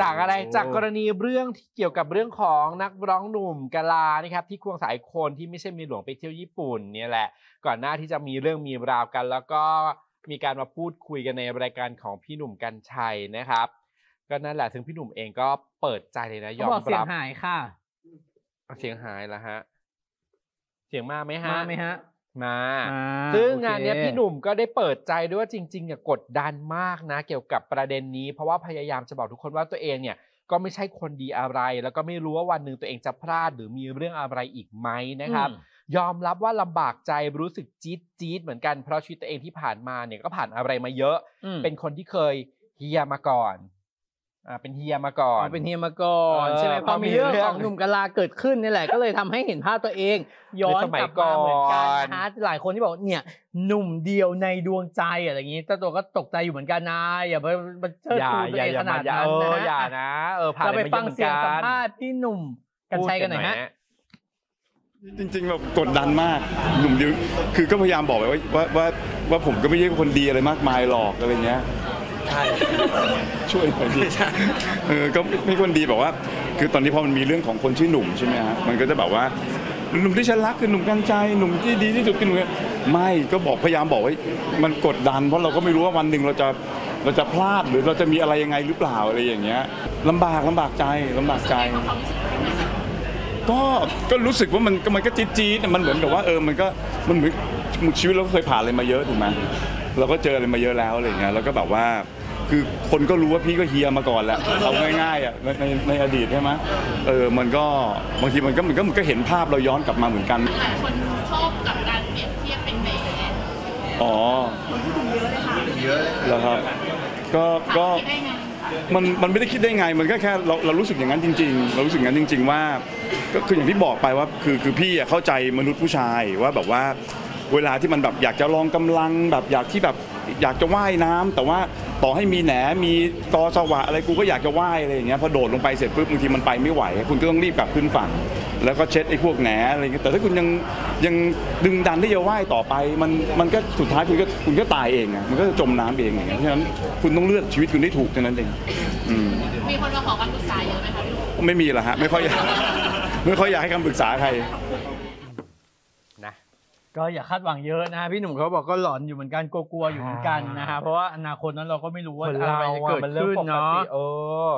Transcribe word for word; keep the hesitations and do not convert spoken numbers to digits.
จากอะไรจากกรณีเรื่องที่เกี่ยวกับเรื่องของนักร้องหนุ่มกะลานะครับที่ควงสายคนที่ไม่ใช่เมียหลวงไปเที่ยวญี่ปุ่นเนี่ยแหละก่อนหน้าที่จะมีเรื่องมีราวกันแล้วก็มีการมาพูดคุยกันในรายการของพี่หนุ่มกรรชัยนะครับก็นั่นแหละถึงพี่หนุ่มเองก็เปิดใจเลยนะยอมรับเสียงหายค่ะเสียงหายแล้วฮะเสียงมาไหมฮะมาไหมฮะมาซึ่งงานนี้พี่หนุ่มก็ได้เปิดใจด้วยว่าจริงๆเนี่ยกดดันมากนะเกี่ยวกับประเด็นนี้เพราะว่าพยายามจะบอกทุกคนว่าตัวเองเนี่ยก็ไม่ใช่คนดีอะไรแล้วก็ไม่รู้ว่าวันหนึ่งตัวเองจะพลาดหรือมีเรื่องอะไรอีกไหมนะครับยอมรับว่าลำบากใจรู้สึกจี๊ดจี๊ดเหมือนกันเพราะชีวิตตัวเองที่ผ่านมาเนี่ยก็ผ่านอะไรมาเยอะเป็นคนที่เคยเฮียมาก่อนอ่าเป็นเฮียมาก่อนเป็นเฮียมาก่อนใช่ไหมพอมีเรื่องของหนุ่มกะลาเกิดขึ้นนี่แหละก็เลยทำให้เห็นภาพตัวเองย้อนกลับมาเหมือนกันนะหลายคนที่บอกเนี่ยหนุ่มเดียวในดวงใจอะไรอย่างนี้เจ้าตัวก็ตกใจอยู่เหมือนกันนะอย่าไปเชิดชูตัวเองขนาดนั้นนะอย่านะเออผ่านไปฟังเสียงสัมภาษณ์พี่หนุ่มกรรชัยกันหน่อยฮะจริงๆแบบกดดันมากหนุ่มเดียวคือก็พยายามบอกไปว่าว่าว่าผมก็ไม่ใช่คนดีอะไรมากมายหรอกอะไรเงี้ยช่วยหน่อยดิเออก็มีคนดีบอกว่าคือตอนนี้พอมันมีเรื่องของคนชื่อหนุ่มใช่ไหมฮะมันก็จะแบบว่าหนุ่มที่ฉันรักคือหนุ่มกรรชัยหนุ่มที่ดีที่สุดคือหนุ่มไม่ก็บอกพยายามบอกว่ามันกดดันเพราะเราก็ไม่รู้ว่าวันหนึ่งเราจะเราจะพลาดหรือเราจะมีอะไรยังไงหรือเปล่าอะไรอย่างเงี้ยลำบากลำบากใจลำบากใจก็ก็รู้สึกว่ามันมันก็จี๊ดจี๊ดมันเหมือนกับว่าเออมันก็มันเหมือนชีวิตเราเคยผ่านอะไรมาเยอะถูกไหมเราก็เจออะไรมาเยอะแล้วอะไรเงี้ยแล้วก็แบบว่าคือคนก็รู้ว่าพี่ก็เฮียมาก่อนแหละเอาง่ายๆอ่ะในในอดีตใช่ไหมเออมันก็บางทีมันก็มันก็มันก็เห็นภาพเราย้อนกลับมาเหมือนกันหลายคนชอบกับการเปรียบเทียบเป็นเบสอ๋อเยอะเลยค่ะแล้วครับก็ก็มันมันไม่ได้คิดได้ไงมันก็แค่เราเรารู้สึกอย่างนั้นจริงๆเรารู้สึกอย่างนั้นจริงๆว่าก็คืออย่างที่บอกไปว่าคือคือพี่เข้าใจมนุษย์ผู้ชายว่าแบบว่าเวลาที่มันแบบอยากจะลองกำลังแบบอยากที่แบบอยากจะว่ายน้ำแต่ว่าต่อให้มีแหนมีกอสวะอะไรกูก็อยากจะว่ายอะไรอย่างเงี้ยพอโดดลงไปเสร็จปุ๊บบางทีมันไปไม่ไหวคุณก็ต้องรีบกลับขึ้นฝั่งแล้วก็เช็ดไอ้พวกแหนอะไรเงี้ยแต่ถ้าคุณยังยังดึงดันที่จะว่ายต่อไปมันมันก็สุดท้ายคุณก็คุณก็ตายเองอะมันก็จมน้ำเองอย่างเงี้ยเพราะฉะนั้นคุณต้องเลือกชีวิตคุณได้ถูกเท่านั้นเองมีคนมาขอคำปรึกษาเยอะไหมคะพี่ลูกไม่มีหรอฮะไม่ค่อยไม่ค่อยอยากให้คำปรึกษาใครก็อย่าคาดหวังเยอะนะพี่หนุ่มเขาบอกก็หลอนอยู่เหมือนกันกลัวๆอยู่เหมือนกันนะฮะเพราะว่าอนาคตนั้นเราก็ไม่รู้ว่าอะไรจะเกิดขึ้นเนาะ